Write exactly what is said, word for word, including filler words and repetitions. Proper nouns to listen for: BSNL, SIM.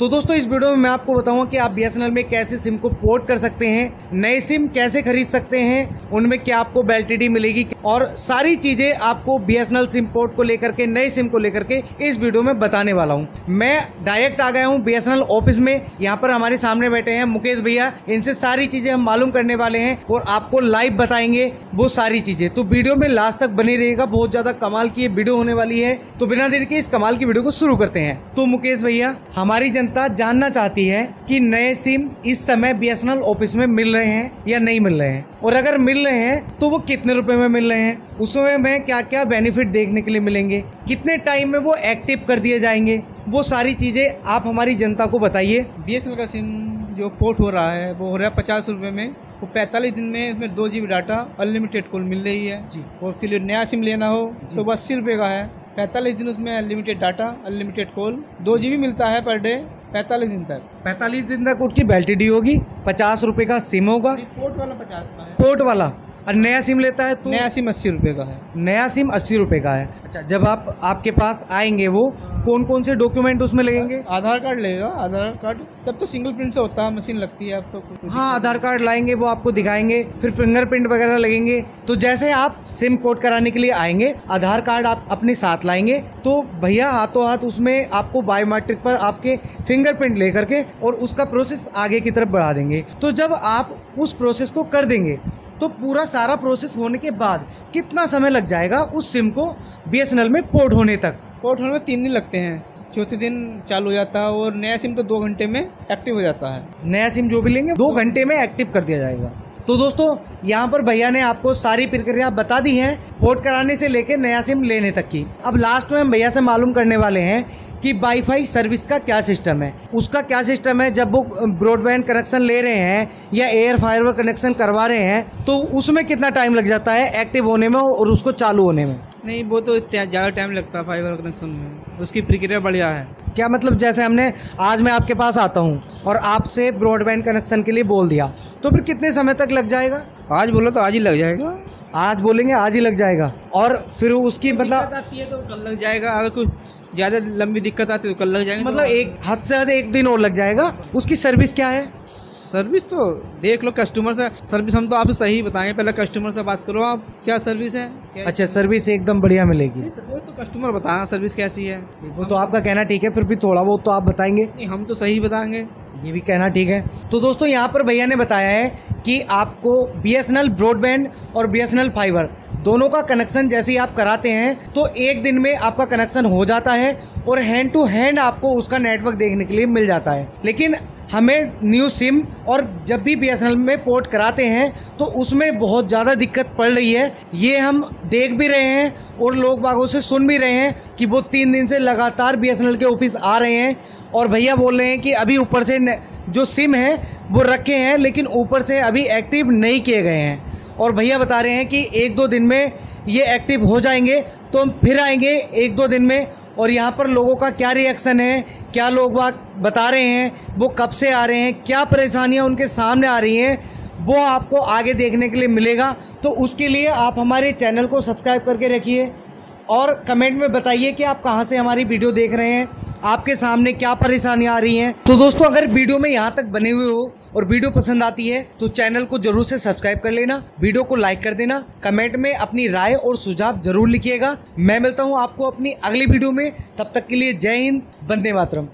तो दोस्तों इस वीडियो में मैं आपको बताऊंगा कि आप बीएसएनएल में कैसे सिम को पोर्ट कर सकते हैं, नए सिम कैसे खरीद सकते हैं, उनमें क्या आपको वैलिडिटी मिलेगी और सारी चीज़ें आपको बीएसएनएल सिम पोर्ट को लेकर के, नए सिम को लेकर के इस वीडियो में बताने वाला हूं। मैं डायरेक्ट आ गया हूं बीएसएनएल ऑफिस में। यहाँ पर हमारे सामने बैठे हैं मुकेश भैया, इनसे सारी चीज़ें हम मालूम करने वाले हैं और आपको लाइव बताएंगे वो सारी चीज़ें। तो वीडियो में लास्ट तक बने रहिएगा, बहुत ज़्यादा कमाल की वीडियो होने वाली है। तो बिना देर के इस कमाल की वीडियो को शुरू करते हैं। तो मुकेश भैया, हमारी जनता जानना चाहती है कि नए सिम इस समय बीएसएनएल ऑफिस में मिल रहे हैं या नहीं मिल रहे हैं, और अगर मिल रहे हैं तो वो कितने रुपए में मिल रहे हैं, उसमें में क्या क्या बेनिफिट देखने के लिए मिलेंगे, कितने टाइम में वो एक्टिव कर दिए जाएंगे, वो सारी चीजें आप हमारी जनता को बताइए। बीएसएनएल का सिम जो पोर्ट हो रहा है वो हो रहा है पचास रुपये में, वो पैंतालीस दिन में उसमें दो G B data unlimited call मिल रही है जी। और उसके लिए नया सिम लेना हो तो वो अस्सी रुपये का है, पैंतालीस दिन उसमें अनलिमिटेड डाटा अनलिमिटेड कॉल दो जीबी मिलता है पर डे पैंतालीस दिन तक। पैंतालीस दिन तक उसकी वैलिडिटी होगी। पचास रुपए का सिम होगा, पोर्ट वाला पचास का है, पोर्ट वाला। और नया सिम लेता है तो नया सिम अस्सी रुपए का है, नया सिम अस्सी रुपए का है। अच्छा, जब आप आपके पास आएंगे वो कौन कौन से डॉक्यूमेंट उसमें लगेंगे? आधार कार्ड लगेगा, आधार कार्ड सब तो सिंगल प्रिंट से होता है, मशीन लगती है अब तो। हाँ, आधार कार्ड लाएंगे, वो आपको दिखाएंगे, फिर फिंगरप्रिंट वगैरह लगेंगे। तो जैसे आप सिम पोर्ट कराने के लिए आएंगे, आधार कार्ड आप अपने साथ लाएंगे तो भैया हाथों हाथ उसमें आपको बायोमेट्रिक पर आपके फिंगरप्रिंट ले करके और उसका प्रोसेस आगे की तरफ बढ़ा देंगे। तो जब आप उस प्रोसेस को कर देंगे तो पूरा सारा प्रोसेस होने के बाद कितना समय लग जाएगा उस सिम को बीएसएनएल में पोर्ट होने तक? पोर्ट होने में तीन दिन लगते हैं, चौथे दिन चालू हो जाता है और नया सिम तो दो घंटे में एक्टिव हो जाता है। नया सिम जो भी लेंगे दो घंटे में एक्टिव कर दिया जाएगा। तो दोस्तों यहाँ पर भैया ने आपको सारी प्रक्रिया बता दी है, पोर्ट कराने से लेकर नया सिम लेने तक की। अब लास्ट में हम भैया से मालूम करने वाले हैं कि वाईफाई सर्विस का क्या सिस्टम है, उसका क्या सिस्टम है। जब वो ब्रॉडबैंड कनेक्शन ले रहे हैं या एयर फाइबर कनेक्शन करवा रहे हैं तो उसमें कितना टाइम लग जाता है एक्टिव होने में और उसको चालू होने में? नहीं, वो तो ज़्यादा टाइम लगता है फाइबर कनेक्शन में, उसकी प्रक्रिया बढ़िया है। क्या मतलब, जैसे हमने आज मैं आपके पास आता हूँ और आपसे ब्रॉडबैंड कनेक्शन के लिए बोल दिया तो फिर कितने समय तक लग जाएगा? आज बोलो तो आज ही लग जाएगा, आज बोलेंगे आज ही लग जाएगा। और फिर उसकी मतलब आती है तो कल लग जाएगा, अगर कुछ ज़्यादा लंबी दिक्कत आती है तो कल लग जाएगा, मतलब एक हद से ज़्यादा एक दिन और लग जाएगा। उसकी सर्विस क्या है? सर्विस तो देख लो कस्टमर से, सर्विस हम तो आपसे सही बताएंगे, पहले कस्टमर से बात करो आप क्या सर्विस है। अच्छा, सर्विस एकदम बढ़िया मिलेगी, वो तो कस्टमर बताना सर्विस कैसी है। वो तो आपका कहना ठीक है, फिर भी थोड़ा बहुत तो आप बताएंगे। हम तो सही बताएंगे, ये भी कहना ठीक है। तो दोस्तों यहाँ पर भैया ने बताया है कि आपको बीएसएनएल ब्रॉडबैंड और बीएसएनएल फाइबर दोनों का कनेक्शन जैसे ही आप कराते हैं तो एक दिन में आपका कनेक्शन हो जाता है और हैंड टू हैंड आपको उसका नेटवर्क देखने के लिए मिल जाता है। लेकिन हमें न्यू सिम और जब भी बीएसएनएल में पोर्ट कराते हैं तो उसमें बहुत ज़्यादा दिक्कत पड़ रही है। ये हम देख भी रहे हैं और लोग बागों से सुन भी रहे हैं कि वो तीन दिन से लगातार बीएसएनएल के ऑफिस आ रहे हैं और भैया बोल रहे हैं कि अभी ऊपर से जो सिम है वो रखे हैं लेकिन ऊपर से अभी एक्टिव नहीं किए गए हैं और भैया बता रहे हैं कि एक दो दिन में ये एक्टिव हो जाएंगे। तो हम फिर आएंगे एक दो दिन में और यहाँ पर लोगों का क्या रिएक्शन है, क्या लोग बात बता रहे हैं, वो कब से आ रहे हैं, क्या परेशानियाँ उनके सामने आ रही हैं, वो आपको आगे देखने के लिए मिलेगा। तो उसके लिए आप हमारे चैनल को सब्सक्राइब करके रखिए और कमेंट में बताइए कि आप कहाँ से हमारी वीडियो देख रहे हैं, आपके सामने क्या परेशानियाँ आ रही हैं। तो दोस्तों अगर वीडियो में यहाँ तक बने हुए हो और वीडियो पसंद आती है तो चैनल को जरूर से सब्सक्राइब कर लेना, वीडियो को लाइक कर देना, कमेंट में अपनी राय और सुझाव जरूर लिखिएगा। मैं मिलता हूँ आपको अपनी अगली वीडियो में, तब तक के लिए जय हिंद, वंदे मातरम।